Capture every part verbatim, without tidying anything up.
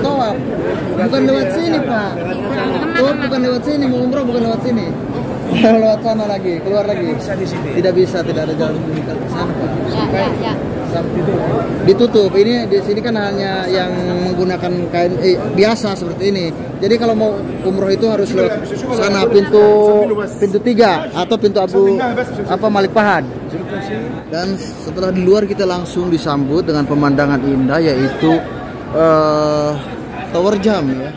Tawaf. Bukan lewat sini, Pak. Tawaf bukan lewat sini, mau umroh bukan lewat sini. Lewat sana lagi, keluar lagi. Tidak bisa, tidak ada jalan meningkat ke sana, Pak. Ya, ya, ditutup. Ini di sini kan hanya yang menggunakan kain eh, biasa seperti ini. Jadi kalau mau umroh itu harus lewat sana pintu pintu tiga atau pintu Abu apa Malik Fahad. Dan setelah di luar kita langsung disambut dengan pemandangan indah, yaitu uh, Tower Jam, ya.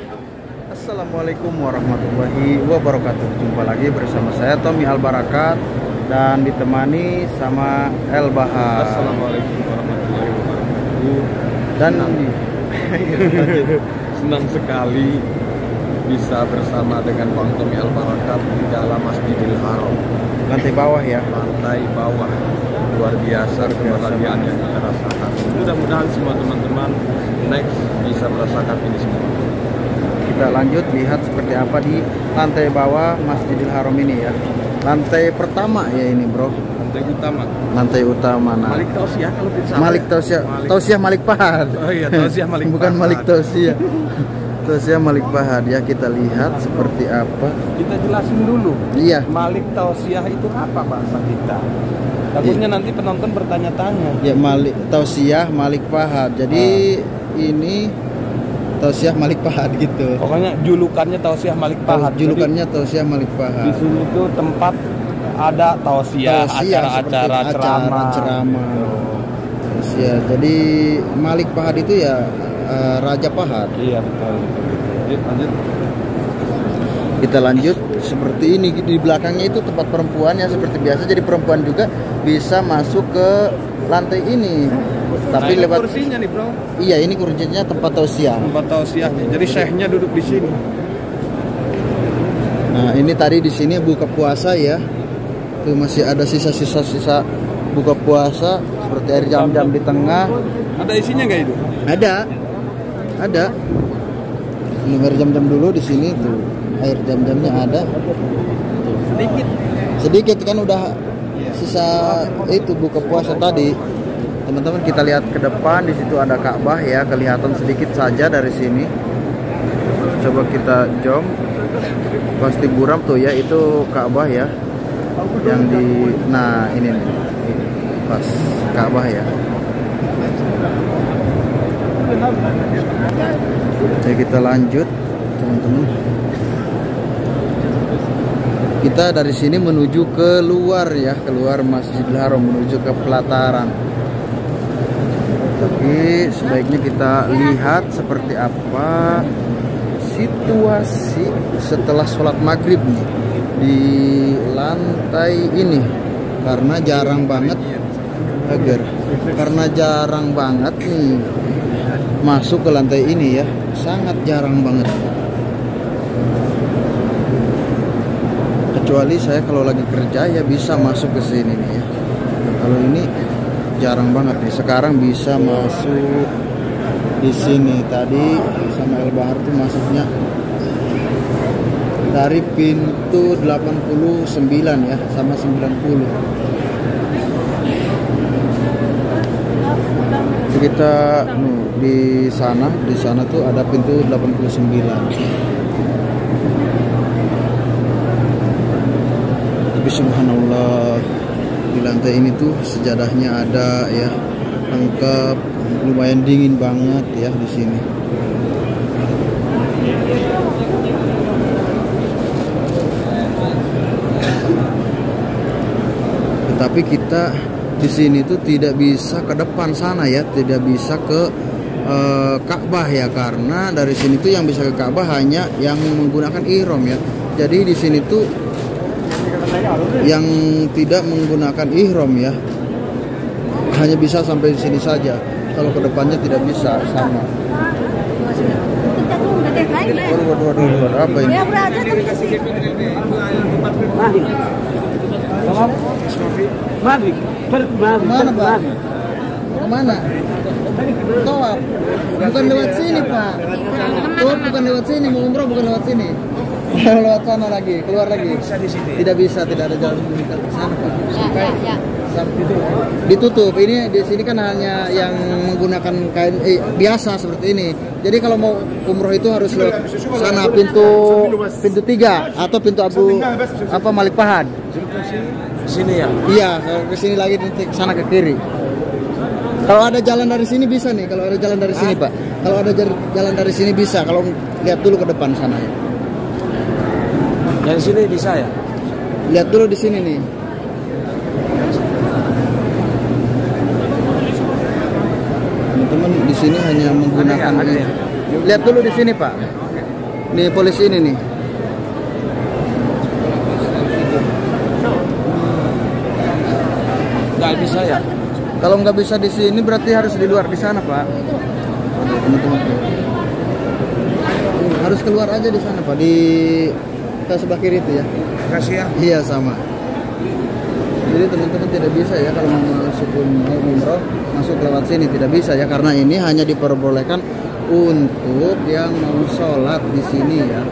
Assalamualaikum warahmatullahi wabarakatuh. Jumpa lagi bersama saya Tomy Albarakat dan ditemani sama El Bahar. Assalamualaikum warahmatullahi wabarakatuh. Dan senang sekali bisa bersama dengan Bang Tomy Albarakat di dalam Masjidil Haram. Lantai bawah, ya? Lantai bawah. Luar biasa kebahagiaan yang kita rasakan. Mudah-mudahan semua teman-teman next bisa merasakan ini semua. Kita lanjut lihat seperti apa di lantai bawah Masjidil Haram ini, ya. Lantai pertama ya ini, bro. Lantai utama. Lantai utama. Nah. Malik Tausiah kalau tidak salah. Malik Tausiah. Malik. Tausiah Malik Fahad. Oh iya, Tausiah Malik. Bukan Fahad. Malik Tausiah. Tausiah Malik Fahad, ya, kita lihat nah, seperti apa. Kita jelasin dulu. Iya. Malik Tausiah itu apa bahasa kita? Takutnya iya. Nanti penonton bertanya-tanya. Ya, Malik Tausiah Malik Fahad. Jadi ah. ini Tausiah Malik Fahad gitu. Pokoknya julukannya Tausiah Malik Fahad. Julukannya Tausiah Malik Fahad. Di sini tuh tempat ada Tausiah, acara-acara ceramah. Ceramah. Tausiah. Jadi Malik Fahad itu ya uh, Raja Fahad. Iya, betul. Lanjut, lanjut. Kita lanjut seperti ini, di belakangnya itu tempat perempuan ya, seperti biasa. Jadi perempuan juga bisa masuk ke lantai ini. Tapi nah, lewat kursinya nih, bro. Iya, ini kursinya tempat tausiah. Tempat tausiahnya. Jadi syekhnya duduk di sini. Nah, ini tadi di sini buka puasa ya. Tuh masih ada sisa-sisa sisa buka puasa seperti air jam-jam di tengah. Ada isinya nggak itu? Ada. Ada. Ini air jam-jam dulu di sini tuh. Air jam-jamnya ada. Sedikit. Sedikit kan udah sisa itu buka puasa tadi. Teman-teman, kita lihat ke depan, di situ ada Ka'bah ya, kelihatan sedikit saja dari sini. Coba kita jom, pasti buram tuh ya, itu Ka'bah ya, yang di, nah ini nih, pas Ka'bah ya. Jadi kita lanjut, teman-teman. Kita dari sini menuju keluar ya, keluar Masjidil Haram, menuju ke pelataran. Tapi sebaiknya kita lihat seperti apa situasi setelah sholat maghrib nih di lantai ini, karena jarang banget agar karena jarang banget nih masuk ke lantai ini ya, sangat jarang banget. Kecuali saya kalau lagi kerja ya bisa masuk ke sini nih ya. Kalau ini jarang banget nih. Sekarang bisa masuk di sini. Tadi sama El Bahar tuh masuknya dari pintu delapan puluh sembilan ya, sama sembilan puluh. Jadi kita nuh, di sana, di sana tuh ada pintu delapan puluh sembilan. Tapi subhanallah, di lantai ini tuh sejadahnya ada ya, lengkap, lumayan dingin banget ya di sini. Tetapi kita di sini tuh tidak bisa ke depan sana ya, tidak bisa ke uh, Ka'bah ya, karena dari sini tuh yang bisa ke Ka'bah hanya yang menggunakan ihram ya. Jadi di sini tuh yang tidak menggunakan ihram ya hanya bisa sampai di sini saja, kalau kedepannya tidak bisa sama. Apa ini? Mana, Pak? Mana? Tawaf. Bukan lewat sini, Pak. Tawaf bukan lewat sini, mau umroh bukan lewat sini. Lewat sana lagi, keluar lagi. Tidak bisa, tidak ada jalan meningkat ke sana, Pak. Ya, ya, ya. ditutup. Ini di sini kan hanya yang menggunakan kain eh, biasa seperti ini. Jadi kalau mau umroh itu harus lewat sana pintu pintu tiga atau pintu Abu apa Malik Fahad. Sini ya? Iya, ke sini lagi nanti sana ke kiri. Kalau ada jalan dari sini bisa nih, kalau ada jalan dari sini Pak. Kalau ada jalan dari sini bisa, kalau lihat dulu ke depan sana ya. Dari sini bisa ya? Lihat dulu di sini nih. Teman-teman di sini hanya menggunakan ada ya, ada ya. Lihat dulu di sini Pak. Di polisi ini nih. Nggak bisa ya? Kalau nggak bisa di sini berarti harus di luar di sana Pak. Teman-teman harus keluar aja di sana Pak, di ke sebelah kiri itu ya. Kasih ya. Iya sama. Jadi teman-teman tidak bisa ya kalau masuk umroh masuk lewat sini tidak bisa ya, karena ini hanya diperbolehkan untuk yang mau sholat di sini ya,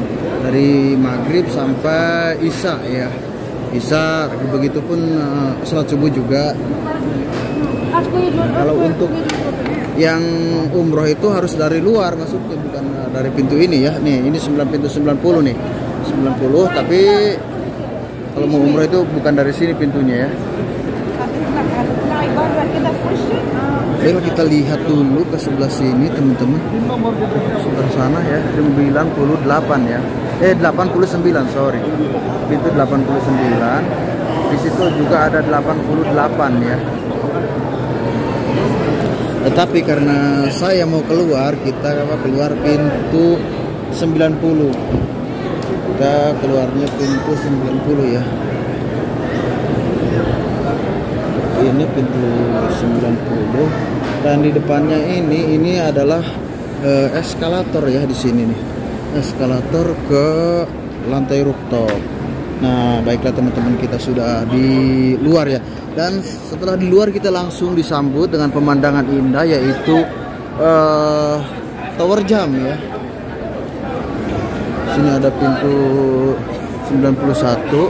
dari maghrib sampai isya ya. Isya begitupun uh, sholat subuh juga. Kalau untuk yang umroh itu harus dari luar masuknya, bukan dari pintu ini ya. Nih ini sembilan pintu sembilan puluh nih. sembilan puluh, tapi kalau mau umroh itu bukan dari sini pintunya ya. Ayo kita lihat dulu ke sebelah sini teman-teman. Sebelah sana ya, sembilan puluh delapan ya. Eh delapan puluh sembilan, sorry. Pintu delapan puluh sembilan. Di situ juga ada delapan puluh delapan ya. Tetapi karena saya mau keluar, kita keluar pintu sembilan puluh. Kita keluarnya pintu sembilan puluh ya. Ini pintu sembilan puluh dan di depannya ini ini adalah eh, eskalator ya di sini nih. Eskalator ke lantai rooftop. Nah, baiklah teman-teman, kita sudah di luar ya. Dan setelah di luar kita langsung disambut dengan pemandangan indah yaitu eh, tower jam ya. Sini ada pintu sembilan puluh satu.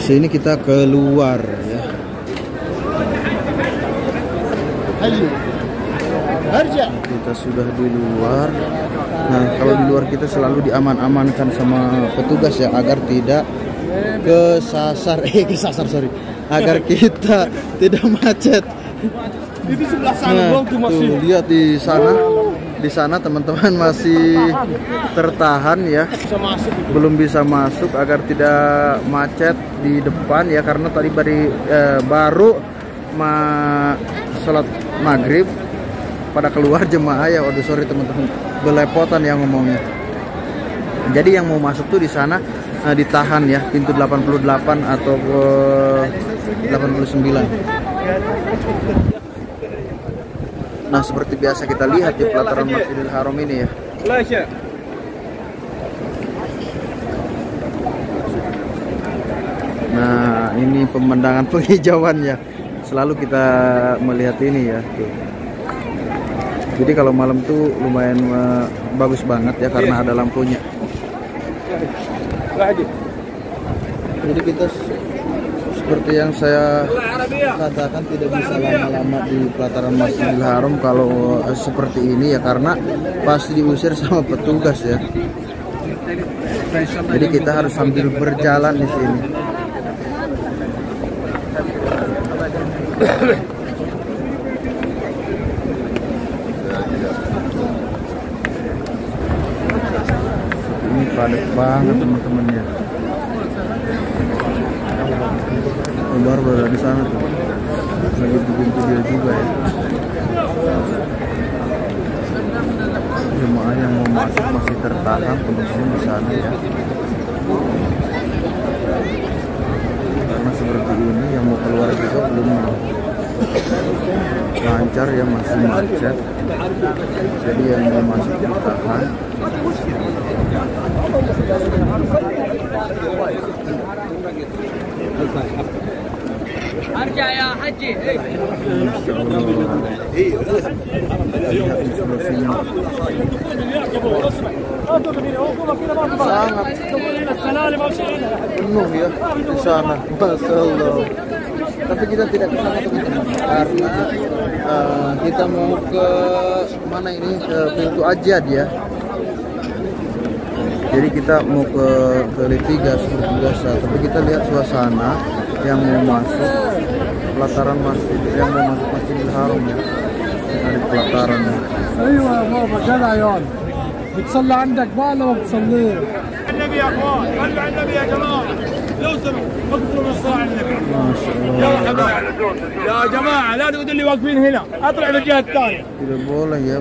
Sini kita keluar ya. Kita sudah di luar. Nah, kalau di luar kita selalu diaman-amankan sama petugas ya, agar tidak kesasar eh kesasar sorry, agar kita tidak macet. Itu sebelah sana tuh masih. Lihat di sana. Di sana teman-teman masih tertahan ya, belum bisa masuk agar tidak macet di depan ya, karena tadi bari, eh, baru ma sholat maghrib pada keluar jemaah ya. Waduh sorry teman-teman, belepotan yang ngomongnya. Jadi yang mau masuk tuh di sana eh, ditahan ya, pintu delapan puluh delapan atau eh, delapan puluh sembilan. Nah, seperti biasa kita lihat di pelataran Masjidil Haram ini ya. Nah, ini pemandangan penghijauannya. Selalu kita melihat ini ya. Tuh. Jadi kalau malam tuh lumayan uh, bagus banget ya, karena ada lampunya. Jadi kita seperti yang saya katakan tidak bisa lama-lama di pelataran Masjidil Haram kalau seperti ini ya, karena pasti diusir sama petugas ya. Jadi kita harus sambil berjalan di sini. Ini padat banget teman-teman ya. Baru berada di sana tuh, lagi di pintu dia juga ya. Jemaah yang mau masuk masih tertahan teman-teman di sana ya. Karena seperti ini yang mau keluar juga belum lancar ya, masih macet. Jadi yang mau masuk tertahan. Arja ya haji. sangat penuh ya di sana, Masya Allah. Tapi kita tidak ke sana karena uh, kita mau ke mana ini, ke pintu Ajad ya. Jadi kita mau ke kali tiga seperti biasa, tapi kita lihat suasana yang mau masuk pelataran masjid, yang mau masuk Masjidil Haram ya. Dari pelataran. بتصلي عندك بقى لو ما بتصليش النبي يا اخوان صلوا على النبي يا جماعه لو سمحتوا اقفلوا من صلاه على النبي ما شاء الله يا جماعه يا جماعه لا تقولوا لي واقفين هنا اطلع بالجهه الثانيه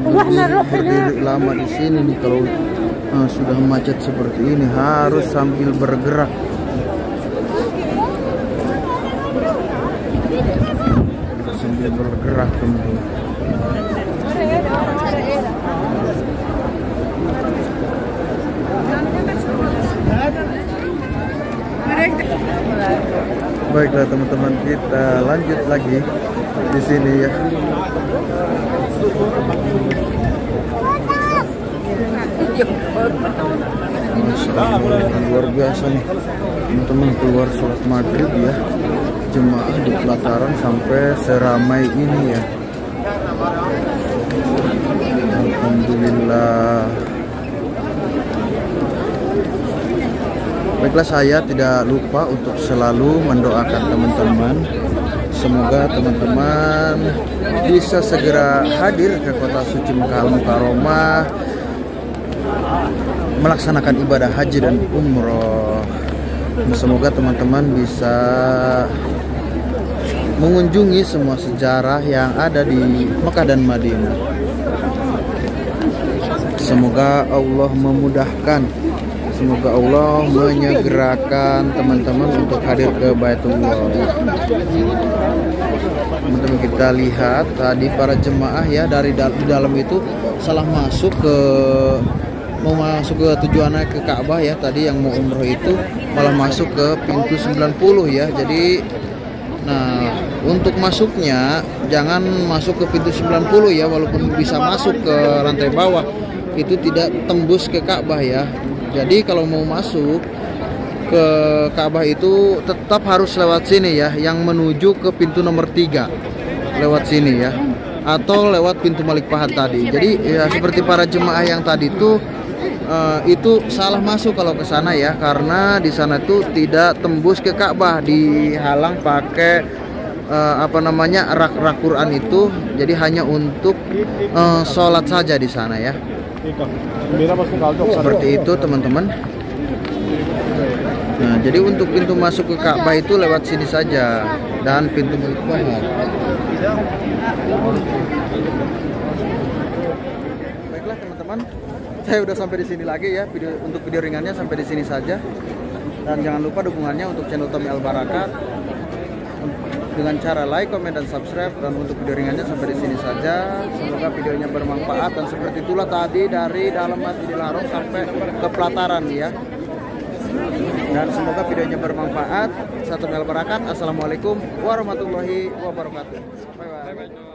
واحنا نروح هناك. Nah, sudah macet seperti ini harus sambil bergerak. Sambil bergerak teman-teman. Baiklah teman-teman, kita lanjut lagi di sini ya. Luar biasa nih teman-teman, keluar sholat maghrib ya jemaah di pelataran sampai seramai ini ya. Alhamdulillah. Baiklah, saya tidak lupa untuk selalu mendoakan teman-teman. Semoga teman-teman bisa segera hadir ke kota suci Mekah al-Mukarromah melaksanakan ibadah haji dan umroh. Semoga teman-teman bisa mengunjungi semua sejarah yang ada di Mekah dan Madinah. Semoga Allah memudahkan, semoga Allah menyegerakan teman-teman untuk hadir ke Baitullah. Teman-teman, kita lihat tadi para jemaah ya dari dal di dalam itu salah masuk ke mau masuk ke tujuannya ke Ka'bah ya, tadi yang mau umroh itu malah masuk ke pintu sembilan puluh ya. Jadi nah untuk masuknya jangan masuk ke pintu sembilan puluh ya, walaupun bisa masuk ke lantai bawah itu tidak tembus ke Ka'bah ya. Jadi kalau mau masuk ke Ka'bah itu tetap harus lewat sini ya, yang menuju ke pintu nomor tiga lewat sini ya, atau lewat pintu Malik Fahad tadi. Jadi ya seperti para jemaah yang tadi tuh uh, itu salah masuk kalau ke sana ya, karena di sana tuh tidak tembus ke Ka'bah, dihalang pakai uh, apa namanya rak-rak Quran itu. Jadi hanya untuk uh, sholat saja di sana ya. Seperti itu teman-teman. Nah, jadi untuk pintu masuk ke Ka'bah itu lewat sini saja dan pintu Malik Fahad. Baiklah teman-teman, saya udah sampai di sini lagi ya. Video untuk video ringannya sampai di sini saja. Dan jangan lupa dukungannya untuk channel Tomy Albarakat dengan cara like, komen, dan subscribe. Dan untuk video ringannya sampai di sini saja. Semoga videonya bermanfaat. Dan seperti itulah tadi dari dalam Masjidil Haram sampai ke pelataran ya. Dan semoga videonya bermanfaat. Saya Tomy Albarakat. Assalamualaikum warahmatullahi wabarakatuh. Bye bye.